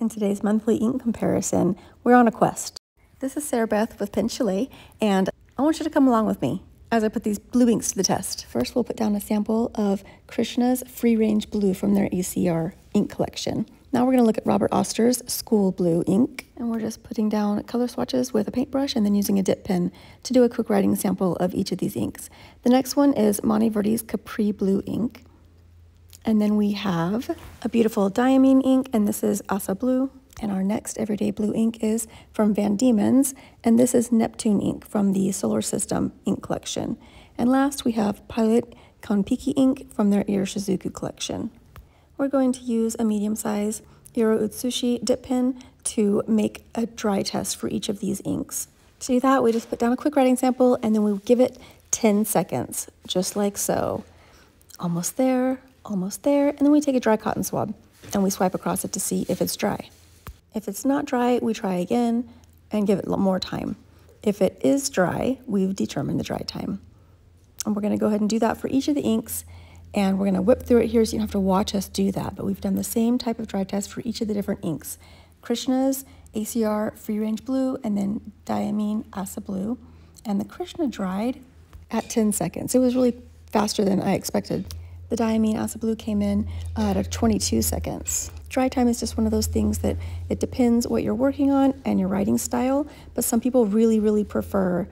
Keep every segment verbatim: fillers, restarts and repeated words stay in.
In today's monthly ink comparison, we're on a quest. This is Sarah Beth with Pen Chalet, and I want you to come along with me as I put these blue inks to the test. First, we'll put down a sample of Krishna's Free Range Blue from their A C R ink collection. Now we're gonna look at Robert Oster's School Blue Ink, and we're just putting down color swatches with a paintbrush and then using a dip pen to do a quick writing sample of each of these inks. The next one is Monteverde's Capri Blue Ink. And then we have a beautiful Diamine ink, and this is Asa Blue. And our next everyday blue ink is from Van Diemen's, and this is Neptune ink from the Solar System ink collection. And last we have Pilot Kon-Peki ink from their Iroshizuku collection. We're going to use a medium size Iro Utsushi dip pen to make a dry test for each of these inks. To do that, we just put down a quick writing sample and then we give it ten seconds, just like so. Almost there, almost there, and then we take a dry cotton swab and we swipe across it to see if it's dry. If it's not dry, we try again and give it more time. If it is dry, we've determined the dry time. And we're gonna go ahead and do that for each of the inks, and we're gonna whip through it here so you don't have to watch us do that, but we've done the same type of dry test for each of the different inks. Krishna's A C R Free Range Blue, and then Diamine Asa Blue, and the Krishna dried at ten seconds. It was really faster than I expected. The Diamine Asa Blue came in uh, at twenty-two seconds. Dry time is just one of those things that it depends what you're working on and your writing style, but some people really, really prefer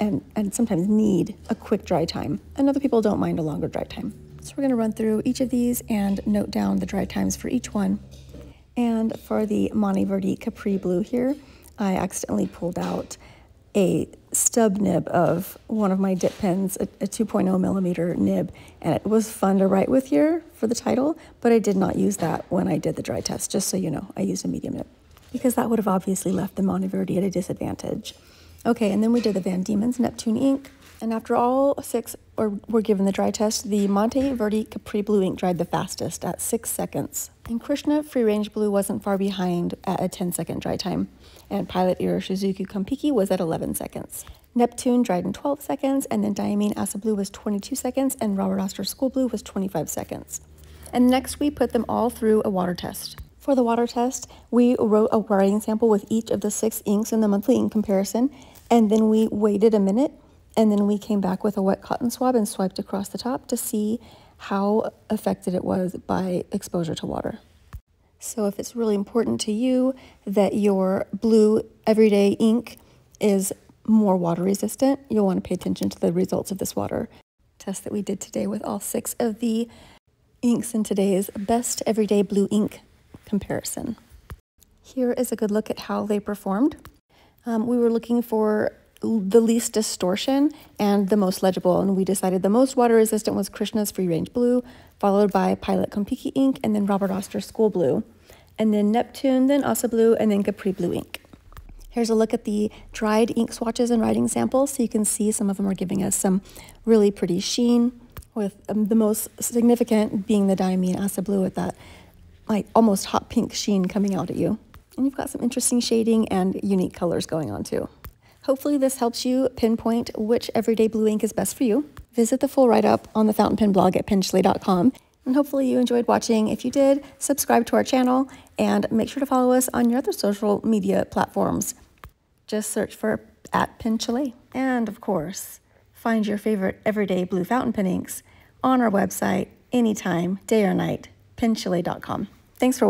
and, and sometimes need a quick dry time, and other people don't mind a longer dry time. So we're gonna run through each of these and note down the dry times for each one. And for the Monteverde Capri Blue here, I accidentally pulled out a stub nib of one of my dip pens, a, a two point oh millimeter nib, and it was fun to write with here for the title, but I did not use that when I did the dry test, just so you know. I used a medium nib because that would have obviously left the Monteverde at a disadvantage. Okay, and then we did the Van Diemen's Neptune ink, and after all six or were given the dry test, the Monteverde Capri Blue ink dried the fastest at six seconds, and Krishna Free Range Blue wasn't far behind at a ten second dry time, and Pilot Iroshizuku Kon-Peki was at eleven seconds. Neptune dried in twelve seconds, and then Diamine Asa Blue was twenty-two seconds, and Robert Oster School Blue was twenty-five seconds. And next we put them all through a water test. For the water test, we wrote a writing sample with each of the six inks in the monthly ink comparison, and then we waited a minute, and then we came back with a wet cotton swab and swiped across the top to see how affected it was by exposure to water. So if it's really important to you that your blue everyday ink is more water resistant, you'll want to pay attention to the results of this water test that we did today with all six of the inks in today's best everyday blue ink comparison. Here is a good look at how they performed. Um, we were looking for the least distortion and the most legible, and we decided the most water resistant was Krishna's Free Range Blue, followed by Pilot Kon-Peki Ink, and then Robert Oster School Blue, and then Neptune, then Asa Blue, and then Capri Blue Ink. Here's a look at the dried ink swatches and writing samples, so you can see some of them are giving us some really pretty sheen, with um, the most significant being the Diamine Asa Blue with that like almost hot pink sheen coming out at you. And you've got some interesting shading and unique colors going on too. Hopefully this helps you pinpoint which everyday blue ink is best for you. Visit the full write-up on the Fountain Pen Blog at pen chalet dot com. And hopefully you enjoyed watching. If you did, subscribe to our channel and make sure to follow us on your other social media platforms. Just search for at Pen Chalet. And of course, find your favorite everyday blue fountain pen inks on our website anytime, day or night, pen chalet dot com. Thanks for watching.